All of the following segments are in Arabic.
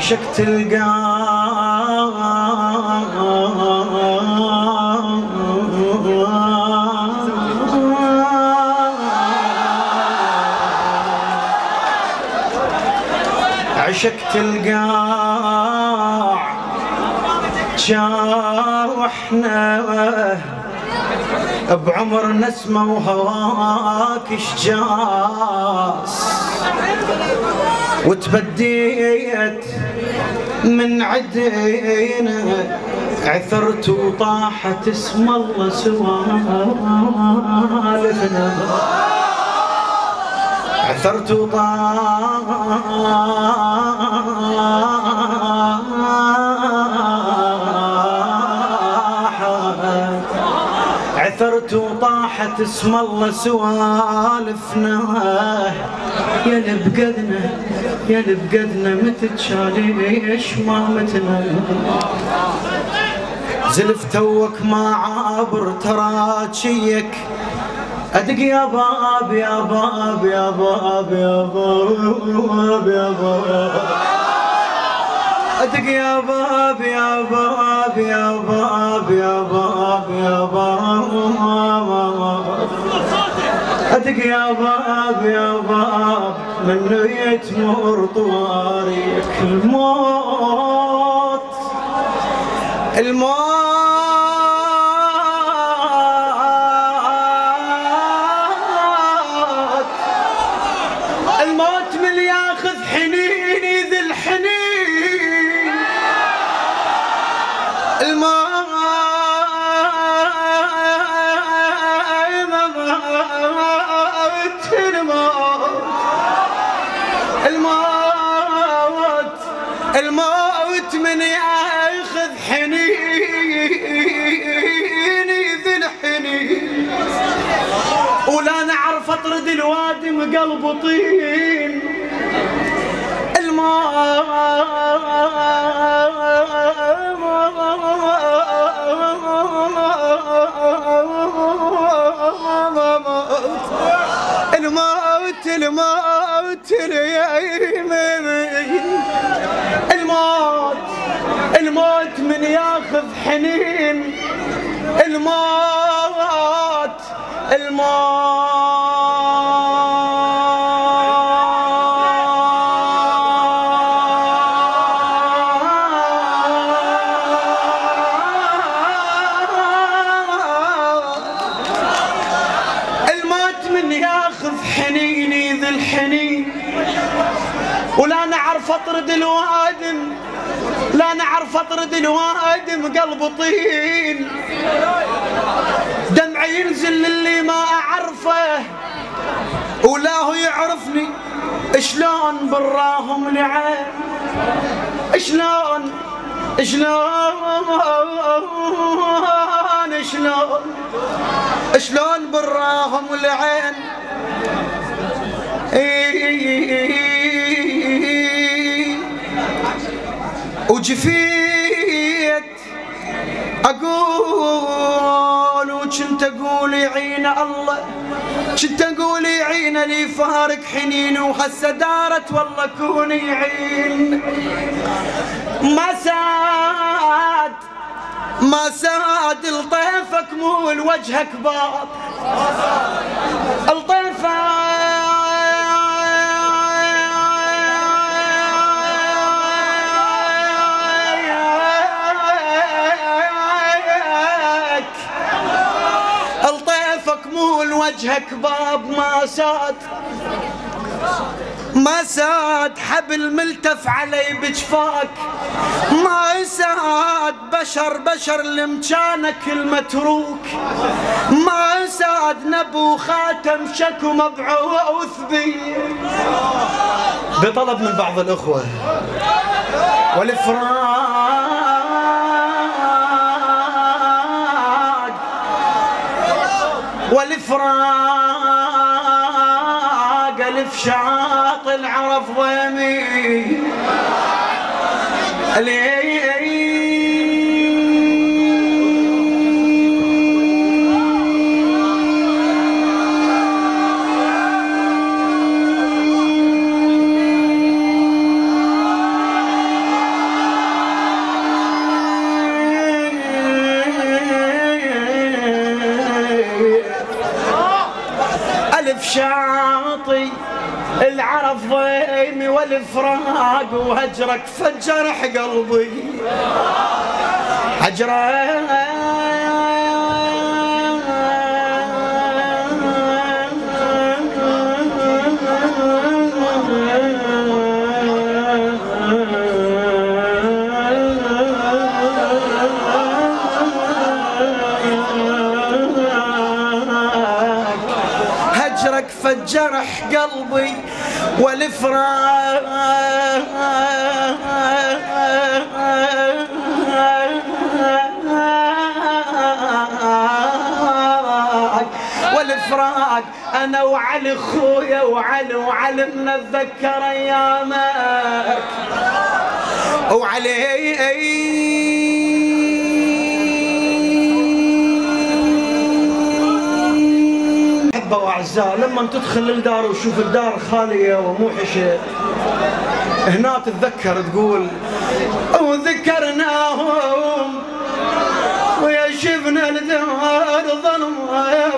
عشقت القام عشقت القاع جاوحنا بعمر نسمة وهواك شجاس وتبديت من عدينا عثرت وطاحت اسم الله سوالفنا عثرت وطاحت اسم الله سوالفنا يا اللي بقدنا يا اللي بقدنا متتشاليش ما متنا زلف توك ما عابر تراجيك ادق يا باب يا باب يا باب يا باب يا باب ادق يا باب يا باب يا باب يا باب يا باب ادق يا باب يا باب منو يتمر طواريك الموت الموت الموت من ياخذ حنيني ذي الحنين ولا نعرف اطرد الوادي مقلب طين الموت الموت الموت الموت من ياخذ حنين الموت الموت من ياخذ حنيني ذي الحنين ولا نعرف اطرد الوادم لا نعرف اطرد الوادم قلب طين دمعي ينزل للي ما اعرفه ولا هو يعرفني شلون براهم لعين شلون شلون شلون شلون براهم لعين وجفيت اقول وكنت اقول يعين الله كنت اقول يعين لي فارق حنين وهسه دارت والله كوني يعين ما ساد لطيفك مو لوجهك باط وجهك باب ما ساد حبل ملتف علي بجفاك ما ساد بشر لمكانك المتروك ما ساد نبو خاتم شكو مبعوث بي بطلب من بعض الأخوة والإفراد والفراق الف شاطل عرف ضيمي الشاطي العرف ضيمي والفراق وهجرك فجرح قلبي هجرك فجرح قلبي والفراق والفراق انا وعلي خويا وعلي نتذكر ايامك وعلي أعزاء لما تدخل الدار وشوف الدار خالية وموحشة هنا تتذكر تقول وذكرناهم ويا شفنا الدار ظلمة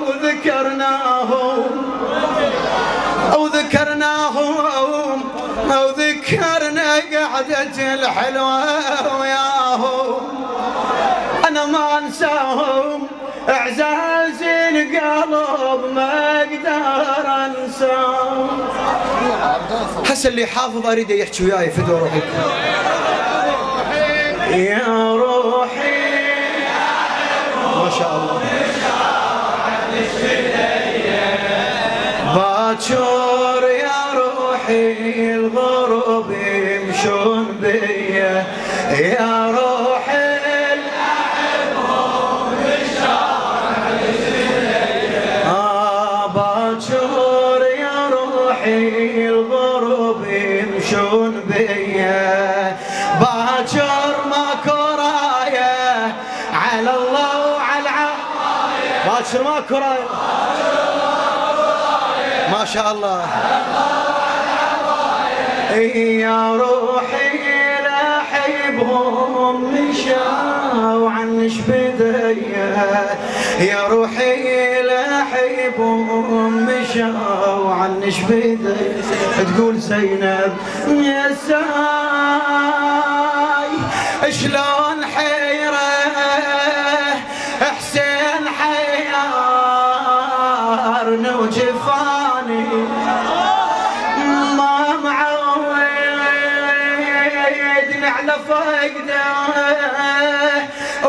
وذكرناهم وذكرنا قعدة الحلوة وياهم أنا ما أنساهم إعزاز القلب ما أقدر أنساه. حس اللي حافظ أريده يحكي وياي في دور روحك. يا روحي ما شاء الله. باكر يا روحي الغروب يمشون بيا يا روحي. باكر ماكو رايه على الله وعلى العرايه باكر ماكو رايه ما شاء الله يا روحي لا حيبهم مشاو عن شبديه يا روحي لا حيبهم مشاو عن شبديه تقول زينب يا ساي شلون حيرة حسين حيارنا وجفاني ما معودنا على فقده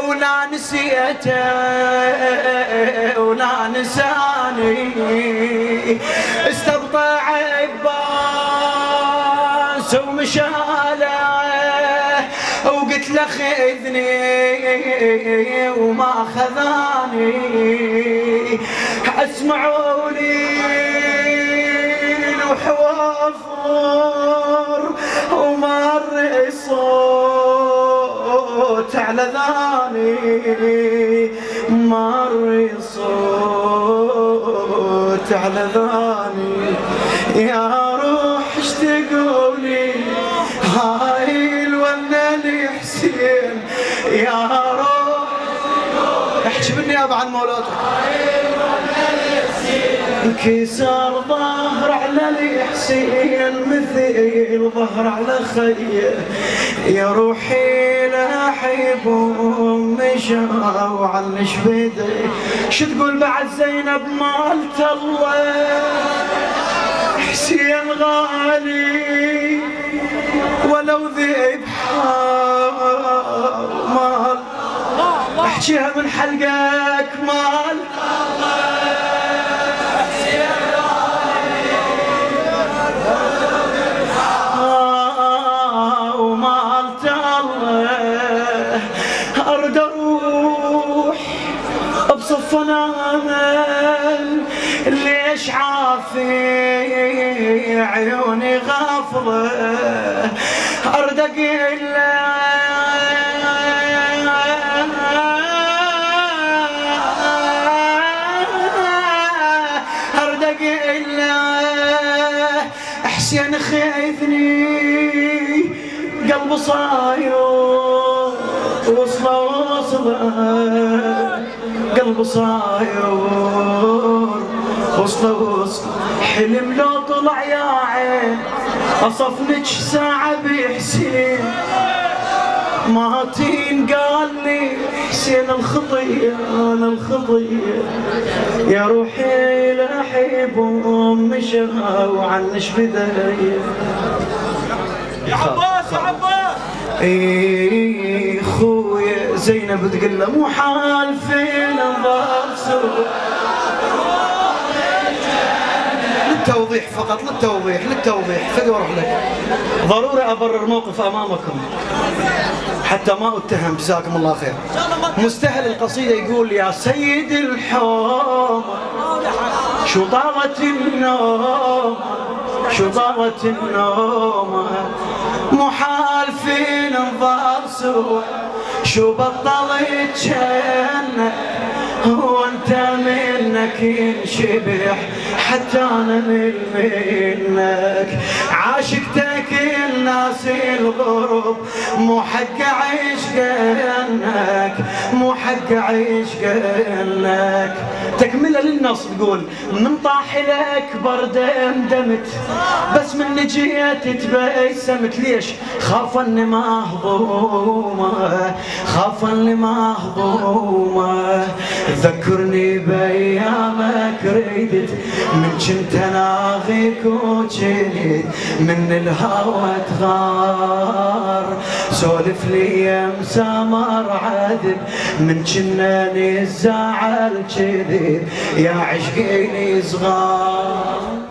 ولا نسيته ولا نساني استبطأ عباس ومشاله وقلت له خذني وما خذاني اسمعوا لي وحوافر ومر صوت على ذاني مر صوت على ذاني يا روح ايش تقولي هاي الونا لي حسين يا روح احكي مني يابا عن مولاتك هاي الونا لي حسين انكسر ظهر على لي حسين مثل ظهر على خيه يا روحي لا حيبهم مشاو عن شبدي شو تقول بعد زينب مالت الله حسين غالي ولو ذئب حمال احكيها من حلقك مال حسين غالي ولو ذئب حمال الله ارد اروح بصف انامل ليش عافي عيوني غافلة أرد أقول حسين خيثني قلب صاير وصله قلب صاير غصن غصن حلم لو طلع يا عين اصفنج ساعة بحسين ماتين قالني حسين الخطية انا الخطية يا روحي لا احب وام شغاو وعنش بداية يا عباس يا عباس اي خويا زينب تقول له مو حال فين انظار سوء للتوضيح فقط للتوضيح خلي واروح لك ضروري ابرر موقف امامكم حتى ما اتهم جزاكم الله خير مستهل القصيده يقول يا سيد الحوم شو طالت النوم شو طالت النوم مو حال فين انظار سوء شو بطلت شنك وانت منك ينشبح حتى انا منك عاشقتك الناس الغرب مو حق عشقك مو حق عشقك تكمله للنص تقول من طاحل اكبر دمدمت بس من جيت تبسمت ليش خاف اني ما اهضومه خاف اني ما اهضومه ذكرني بايامك ريدت من كنت اناغيك وجيت من الهوى تغار سولف لي يا مسامر عذب من كنا نزعل كذب يا عشقيني صغار.